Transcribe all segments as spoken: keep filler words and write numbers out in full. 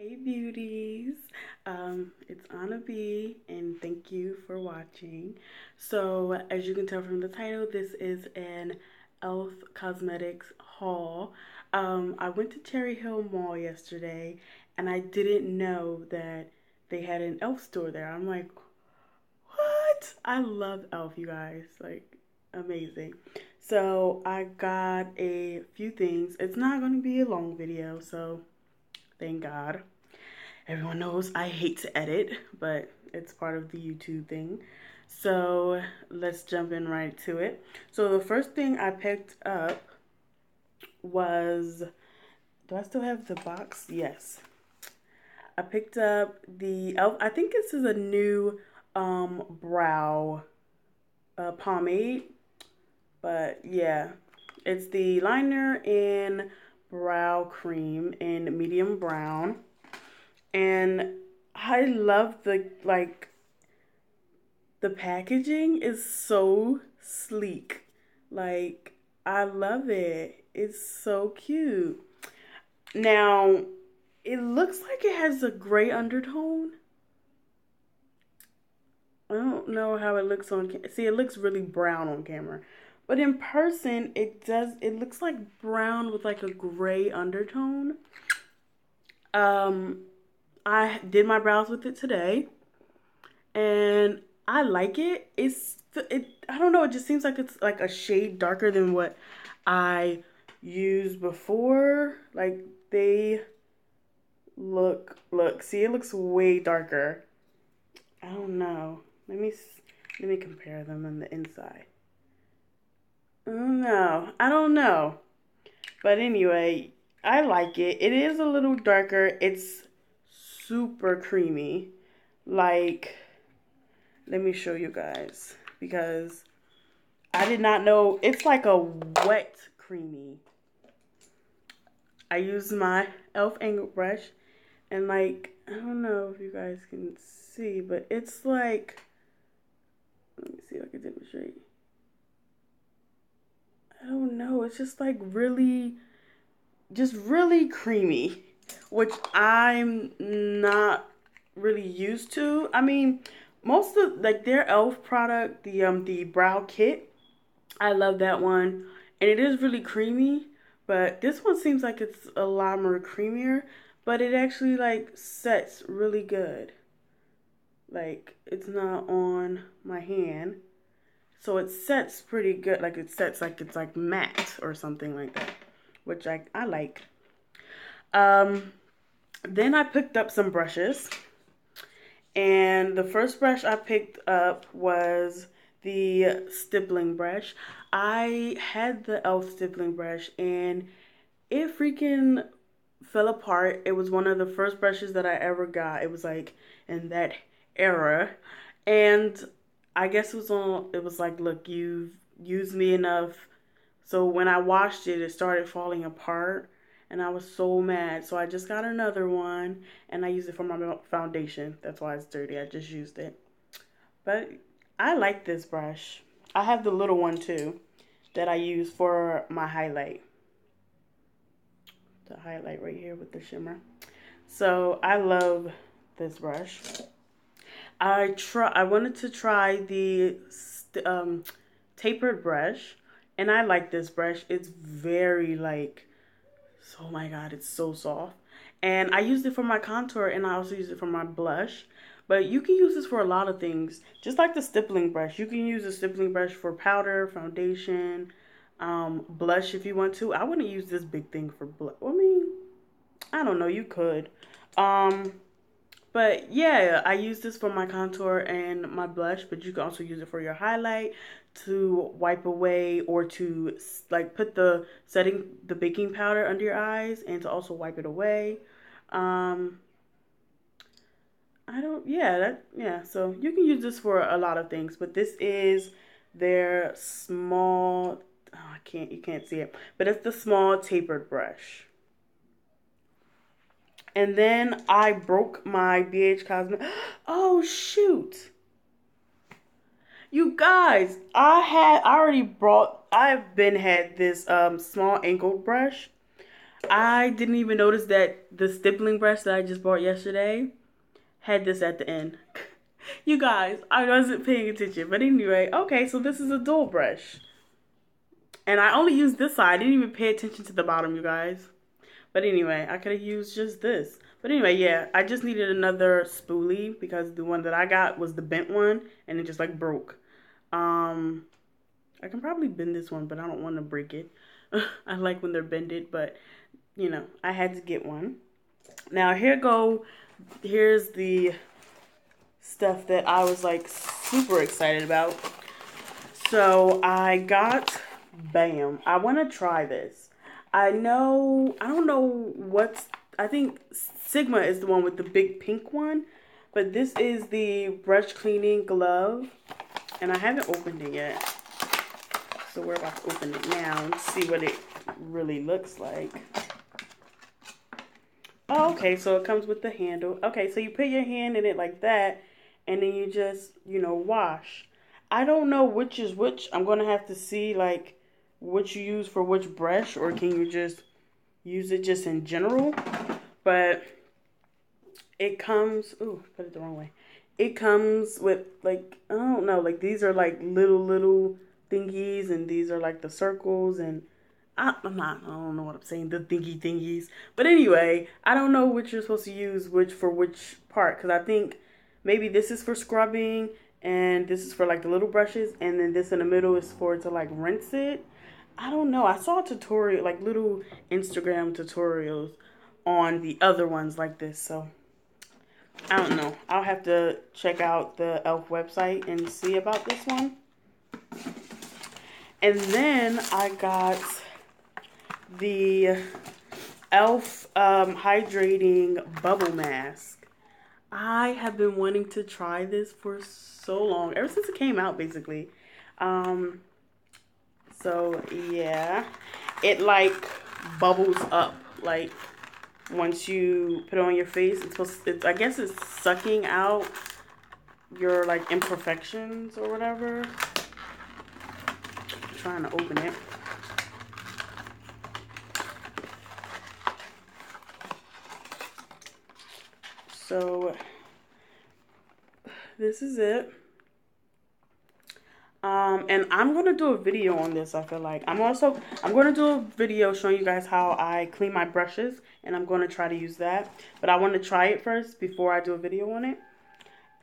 Hey beauties, um, it's Ona B and thank you for watching. So as you can tell from the title, this is an E L F Cosmetics haul. Um, I went to Cherry Hill Mall yesterday and I didn't know that they had an E L F store there. I'm like, what? I love E L F, you guys, like amazing. So I got a few things. It's not going to be a long video, so thank God. Everyone knows I hate to edit, but it's part of the YouTube thing. So let's jump in right to it. So the first thing I picked up was, do I still have the box? Yes. I picked up the E L F, I think this is a new um, brow uh, pomade. But yeah, it's the liner and brow cream in medium brown, and I love the like the packaging is so sleek, like I love it, it's so cute. Now it looks like it has a gray undertone. I don't know how it looks on camera. See, it looks really brown on camera, but in person, it does, it looks like brown with like a gray undertone. Um, I did my brows with it today and I like it. It's, it, I don't know, it just seems like it's like a shade darker than what I used before. Like they look, look, see, it looks way darker. I don't know. Let me, let me compare them on the inside. No, I don't know, but anyway, I like it. It is a little darker. It's super creamy. Like, let me show you guys, because I did not know. It's like a wet creamy. I used my E L F angle brush and like, I don't know if you guys can see, but it's like, let me see if I can demonstrate. I don't know, it's just like really, just really creamy, which I'm not really used to. I mean, most of like their E L F product, the um the brow kit, I love that one, and it is really creamy, but this one seems like it's a lot more creamier, but it actually like sets really good. Like it's not on my hand. So it sets pretty good, like it sets like it's like matte or something like that, which I, I like. Um, then I picked up some brushes, and the first brush I picked up was the stippling brush. I had the E L F stippling brush and it freaking fell apart. It was one of the first brushes that I ever got. It was like in that era, and I guess it was on, it was like, look, you've used me enough. So when I washed it, it started falling apart and I was so mad. So I just got another one and I used it for my foundation. That's why it's dirty. I just used it. But I like this brush. I have the little one too that I use for my highlight. The highlight right here with the shimmer. So I love this brush. I try. I wanted to try the um, tapered brush, and I like this brush. It's very like, oh my God, it's so soft. And I used it for my contour, and I also used it for my blush. But you can use this for a lot of things, just like the stippling brush. You can use the stippling brush for powder, foundation, um, blush if you want to. I wouldn't use this big thing for blush. I mean, I don't know. You could. Um... But yeah, I use this for my contour and my blush, but you can also use it for your highlight, to wipe away, or to like put the setting, the baking powder under your eyes, and to also wipe it away. Um, I don't, yeah, that, yeah. So you can use this for a lot of things, but this is their small, oh, I can't, you can't see it, but it's the small tapered brush. And then I broke my B H Cosmetics. Oh, shoot. You guys, I had I already brought, I've been had this um, small angled brush. I didn't even notice that the stippling brush that I just bought yesterday had this at the end. You guys, I wasn't paying attention. But anyway, okay, so this is a dual brush. And I only used this side. I didn't even pay attention to the bottom, you guys. But anyway, I could have used just this. But anyway, yeah, I just needed another spoolie because the one that I got was the bent one. And it just, like, broke. Um, I can probably bend this one, but I don't want to break it. I like when they're bended, but, you know, I had to get one. Now, here go, here's the stuff that I was, like, super excited about. So, I got, bam, I want to try this. I know, I don't know what's, I think Sigma is the one with the big pink one, but this is the brush cleaning glove, and I haven't opened it yet. So we're about to open it now and see what it really looks like. Oh, okay, so it comes with the handle. Okay, so you put your hand in it like that, and then you just, you know, wash. I don't know which is which. I'm going to have to see, like, what you use for which brush, or can you just use it just in general. But it comes, ooh, put it the wrong way. It comes with, like, I don't know, like, these are, like, little, little thingies, and these are like the circles, and I, I'm not, I don't know what I'm saying, the thingy thingies. But anyway, I don't know which you're supposed to use which for which part, because I think maybe this is for scrubbing, and this is for like the little brushes, and then this in the middle is for to like rinse it. I don't know. I saw a tutorial, like little Instagram tutorials on the other ones like this, so I don't know. I'll have to check out the E L F website and see about this one. And then I got the E L F um, Hydrating Bubble Mask. I have been wanting to try this for so long, ever since it came out, basically. Um, so, yeah. It, like, bubbles up. Like, once you put it on your face, it's supposed to, it's, I guess it's sucking out your, like, imperfections or whatever. Trying to open it. So this is it. Um, and I'm gonna do a video on this. I feel like I'm also I'm gonna do a video showing you guys how I clean my brushes, and I'm gonna try to use that. But I want to try it first before I do a video on it.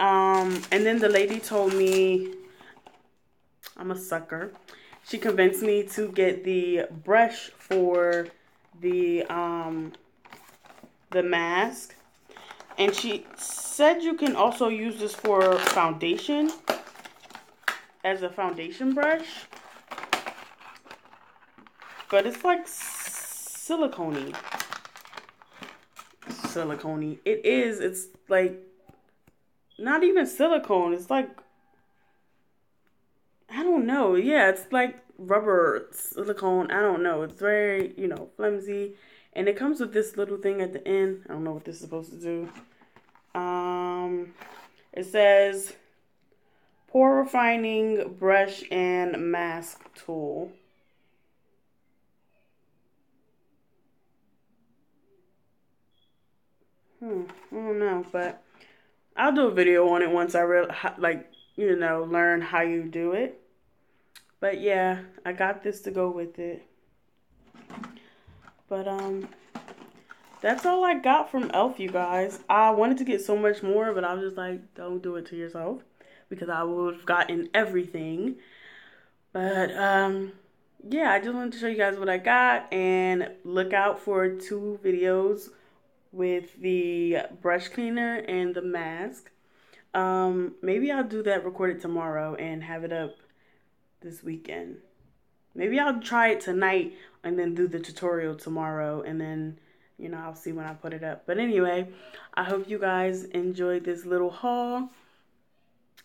Um, and then the lady told me I'm a sucker. She convinced me to get the brush for the um, the mask. And she said you can also use this for foundation, as a foundation brush. But it's like silicone-y. Silicone-y. It is. It's like not even silicone. It's like, I don't know. Yeah, it's like rubber, silicone. I don't know. It's very, you know, flimsy. And it comes with this little thing at the end. I don't know what this is supposed to do. Um, it says, pore refining brush and mask tool. Hmm, I don't know, but I'll do a video on it once I real like, you know, learn how you do it. But yeah, I got this to go with it. But um, that's all I got from E L F, you guys. I wanted to get so much more, but I was just like, don't do it to yourself, because I would have gotten everything. But um, yeah, I just wanted to show you guys what I got, and look out for two videos with the brush cleaner and the mask. Um, maybe I'll do that, record it tomorrow, and have it up this weekend. Maybe I'll try it tonight and then do the tutorial tomorrow, and then, you know, I'll see when I put it up. But anyway, I hope you guys enjoyed this little haul,